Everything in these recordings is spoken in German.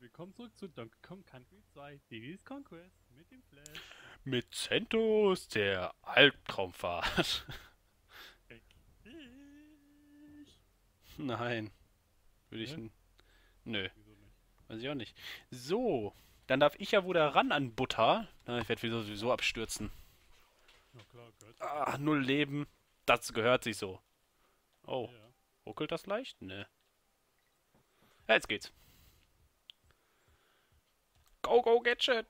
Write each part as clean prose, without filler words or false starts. willkommen zurück zu Donkey Kong Country 2, Diddy's Kong Quest mit dem Flash. Mit Zentus, der Albtraumfahrt. Nein. Würde ich... Nö. Wieso nicht? Weiß ich auch nicht. So, dann darf ich ja wohl da ran an Butter. Ich werde sowieso abstürzen. Na klar, gehört. Ah, 0 Leben. Das gehört sich so. Oh. Ja. Ruckelt das leicht? Ne. Ja, jetzt geht's. Go, go, Gadget!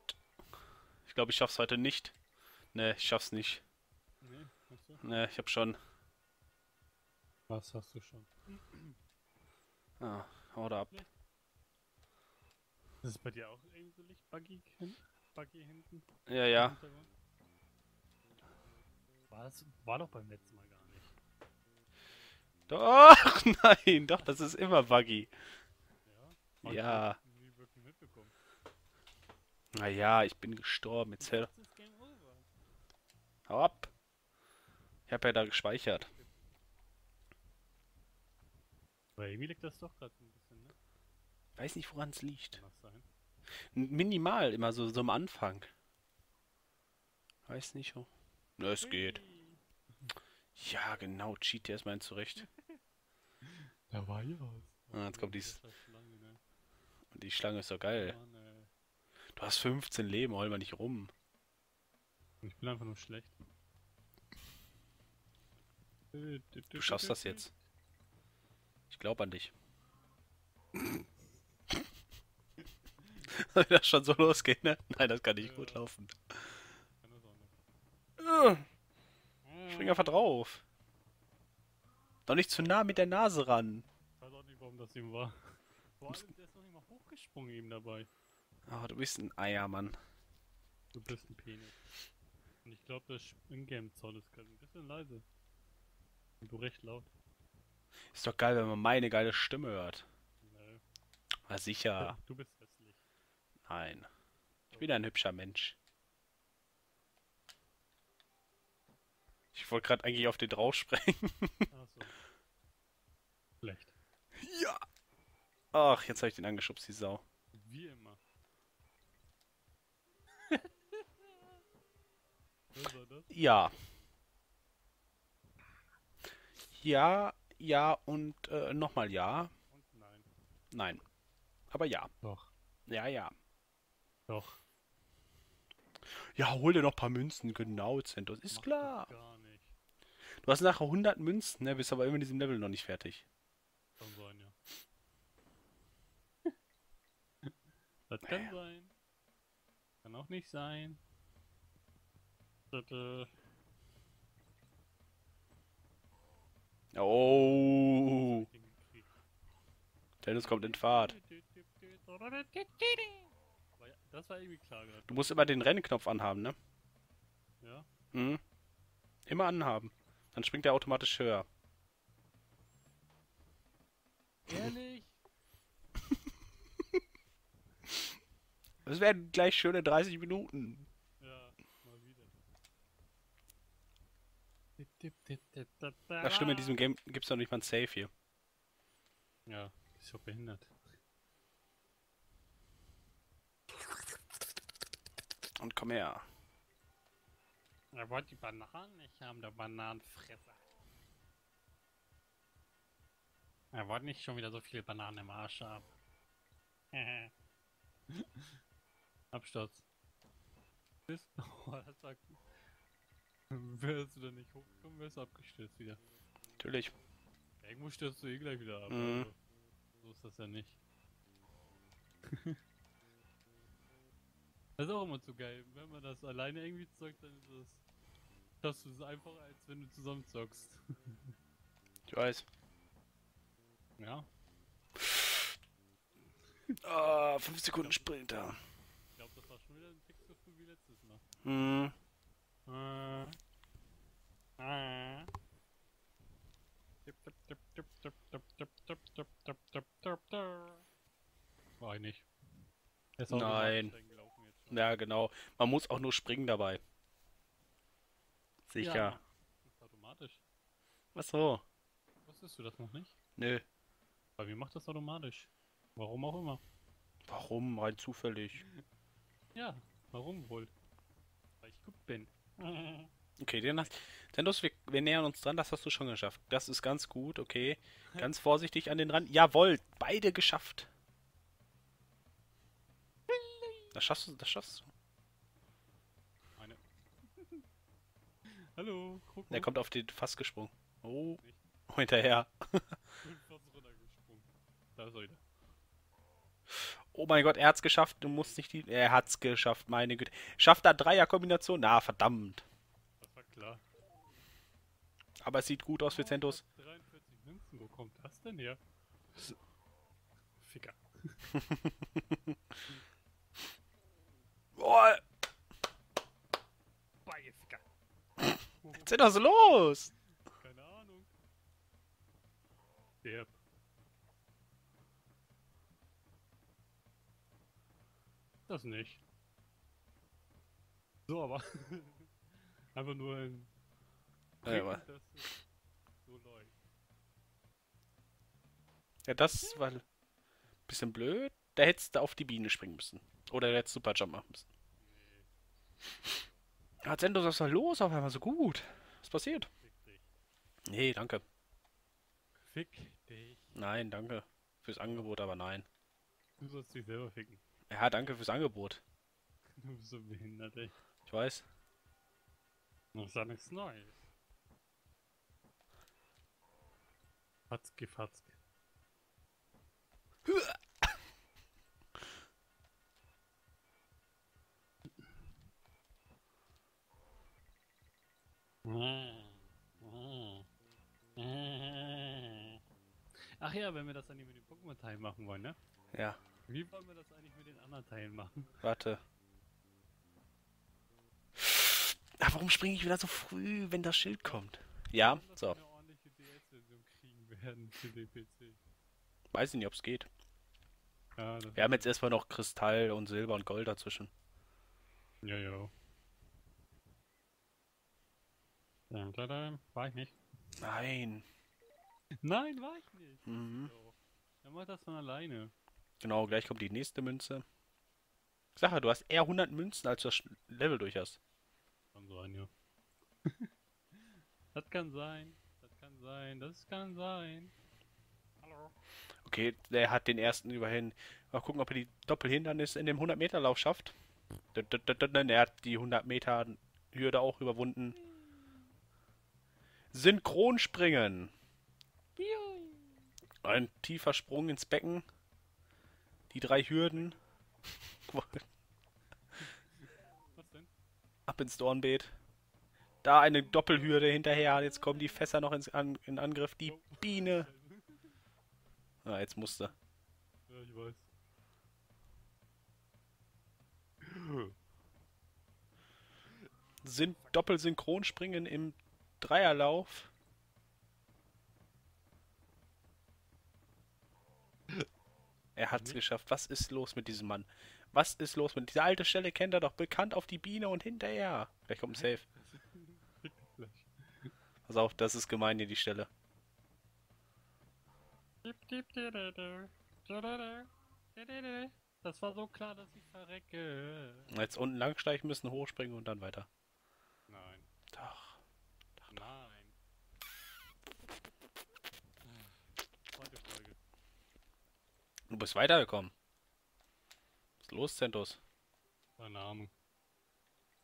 Ich glaube, ich schaff's heute nicht. Ne, ich schaff's nicht. Nee, hast du? Ne, ich hab schon. Was hast du schon? Ah, hau da ab. Das ist bei dir auch irgendwie so Lichtbuggy hinten? Ja, ja. War doch beim letzten Mal gar nicht. Doch, nein, doch, das ist immer buggy. Ja. Ja. Naja, ich bin gestorben. Jetzt hör. Hau ab. Ich hab ja da gespeichert. Weil irgendwie liegt das doch gerade ein bisschen, ne? Weiß nicht, woran es liegt. Minimal, immer so am Anfang. Weiß nicht, oh. Na, es geht. Ja, genau, cheat erstmal hin zurecht. Da war ja was. Ah, jetzt kommt die Schlange, ne? Und die Schlange ist doch geil. Ja, ne. Du hast 15 Leben, hol mal nicht rum. Ich bin einfach nur schlecht. Du schaffst das jetzt. Ich glaube an dich. Soll das schon so losgehen, ne? Nein, das kann nicht gut laufen. Kann das auch nicht. Spring einfach drauf. Doch nicht zu nah mit der Nase ran. Ich weiß auch nicht, warum das eben war. Vor allem, der ist noch nicht mal hochgesprungen eben dabei. Oh, du bist ein Eiermann. Du bist ein Penis. Und ich glaube, das Springgame-Zoll ist gerade ein bisschen leise. Und du recht laut. Ist doch geil, wenn man meine geile Stimme hört. Nö. Na sicher. Du bist hässlich. Nein. Ich bin ein hübscher Mensch. Ich wollte gerade eigentlich auf den drauf sprengen. Ach so. Schlecht. Ja! Ach, jetzt habe ich den angeschubst, die Sau. Wie immer. Was war das? Ja. Ja, ja und nochmal ja. Und nein. Nein. Aber ja. Doch. Ja, ja. Doch. Ja, hol dir noch ein paar Münzen. Genau, Zentus. Ist klar. Gar nicht. Du hast nachher 100 Münzen, ne? Bist aber immer in diesem Level noch nicht fertig. Kann sein, ja. Das kann sein. Kann auch nicht sein. Das, Oh. Dennis kommt in Fahrt. Das war irgendwie klar gerade. Du musst immer den Rennknopf anhaben, ne? Ja. Mhm. Immer anhaben. Dann springt er automatisch höher. Ehrlich? Das werden gleich schöne 30 Minuten. Ja, mal wieder. Ach stimmt, in diesem Game gibt es noch nicht mal ein Save hier. Ja, ist doch behindert. Und komm her. Er wollte die Bananen, ich habe der Bananenfresser. Er wollte nicht schon wieder so viele Bananen im Arsch haben. Absturz. Oh, das sagt. Wirst du denn nicht hochkommen, wirst du abgestürzt wieder. Natürlich. Irgendwo stürzt du eh gleich wieder ab. Mhm. Also, so ist das ja nicht. Das ist auch immer zu geil. Wenn man das alleine irgendwie zockt, dann ist das. Schaffst du es einfacher, als wenn du zusammen zockst. Ich weiß. Ja. 5 Sekunden Sprinter. Ich glaube, das war schon wieder ein Tick so früh wie letztes Mal. Mhm. War ich nicht. Nein. Ja, genau. Man muss auch nur springen dabei. Sicher. Ja, das ist automatisch. Ach so. Wusstest du das noch nicht? Nö. Bei mir macht das automatisch. Warum auch immer. Warum? Rein zufällig. Ja, warum wohl? Weil ich gut bin. Okay, den hast Zentus, wir nähern uns dran, das hast du schon geschafft. Das ist ganz gut, okay. Ganz vorsichtig an den Rand. Jawohl, beide geschafft. Das schaffst du, das schaffst du. Meine. Hallo, guck mal. Der kommt auf den Fass gesprungen. Oh, hinterher. Oh mein Gott, er hat's geschafft. Du musst nicht die... Er hat's geschafft, meine Güte. Schafft er Dreier-Kombination? Na, verdammt. Das war klar. Aber es sieht gut aus für Zentus. 43 Münzen, wo kommt das denn her? Ficker. Boah! Bye, Ficker. Zentus, los! Keine Ahnung. Derb. Das nicht. So, aber einfach nur ein ja, das so läuft. Ja, das war ein bisschen blöd. Da hättest du auf die Biene springen müssen. Oder da hättest du Superjump machen müssen. Nee. Hat Zentus, was war los? Auf einmal so gut. Was passiert? Fick dich. Nee, danke. Fick dich. Nein, danke. Fürs Angebot, aber nein. Du sollst dich selber ficken. Ja, danke fürs Angebot. Du bist so behindert, ey. Ich weiß. Das ist ja nichts Neues. Fatzke, Fatzke. Ach ja, wenn wir das dann hier mit dem Pokémon-Teil machen wollen, ne? Ja. Wie wollen wir das eigentlich mit den anderen Teilen machen? Warte. Ach, warum springe ich wieder so früh, wenn das Schild kommt? Ja, so. Eine ordentliche DS-Version kriegen werden für den PC. Weiß ich nicht, ob es geht. Ja, wir haben jetzt erstmal noch Kristall und Silber und Gold dazwischen. Ja, ja. War ich nicht. Nein. Nein, war ich nicht. Mhm. So. Dann macht das von alleine. Genau, gleich kommt die nächste Münze. Sache, du hast eher 100 Münzen, als du das Level durch hast. Kann sein, ja. Das kann sein, das kann sein, das kann sein. Hallo. Okay, der hat den ersten überhin. Mal gucken, ob er die Doppelhindernis in dem 100-Meter-Lauf schafft. Er hat die 100-Meter-Hürde da auch überwunden. Synchronspringen. Ein tiefer Sprung ins Becken. Die 3 Hürden. Was denn? Ab ins Dornbeet. Da eine Doppelhürde hinterher. Jetzt kommen die Fässer noch in Angriff. Die Biene. Ah, jetzt musste. Ja, ich weiß. Doppelsynchronspringen im Dreierlauf. Er hat's geschafft. Was ist los mit diesem Mann? Was ist los mit dieser alte Stelle? Kennt er doch bekannt auf die Biene und hinterher. Vielleicht kommt ein Safe. Pass auf, das ist gemein hier die Stelle. Das war so klar, dass ich verrecke. Jetzt unten langsteigen müssen, hochspringen und dann weiter. Nein. Doch. Doch, doch. Nein. Du bist weitergekommen. Was ist los, Zentus? Keine Ahnung.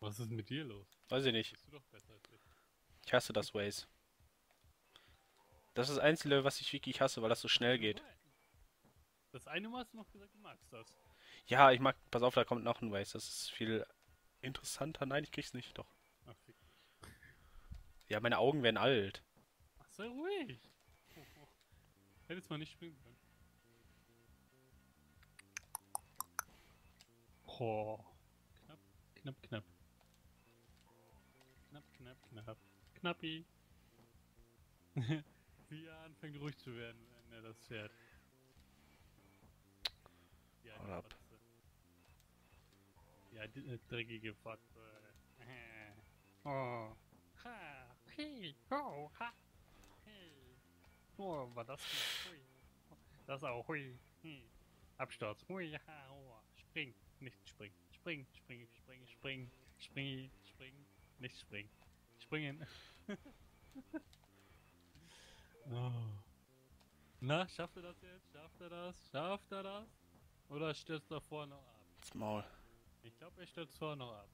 Was ist mit dir los? Weiß ich nicht. Bist du doch besser als ich. Ich hasse das Waze. Das ist das Einzige, was ich wirklich hasse, weil das so schnell geht. Das eine Mal hast du noch gesagt, du magst das. Ja, ich mag... Pass auf, da kommt noch ein Waze. Das ist viel interessanter. Nein, ich krieg's nicht, doch. Ach, fick. Ja, meine Augen werden alt. Ach, sei ruhig. Oh. Hättest mal nicht springen können. Oh. Knapp, knapp, knapp. Knapp, knapp, knapp. Knappi. Wie er anfängt ruhig zu werden, wenn er das fährt. Ja, die Fatze. Ja, die dreckige Fatze. Oh. Ha. Hey. Oh. Ha. Hey. Oh, war das knapp. Hui. Das auch. Hui. Hm. Absturz. Hui. Ha. Springen, nicht springen. Springen, springen, springen, springen, springen, springen, nicht springen. Springen. Oh. Na, schafft er das jetzt? Schafft er das? Schafft er das? Oder stürzt er vorne noch ab? Das Maul. Ich glaube, er stürzt vorne noch ab.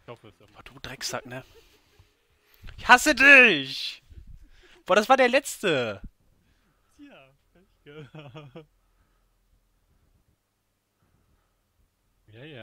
Ich hoffe es. Boah, du Drecksack, ne? Ich hasse dich! Boah, das war der letzte! Tja, Pech gehabt. Ja, ja.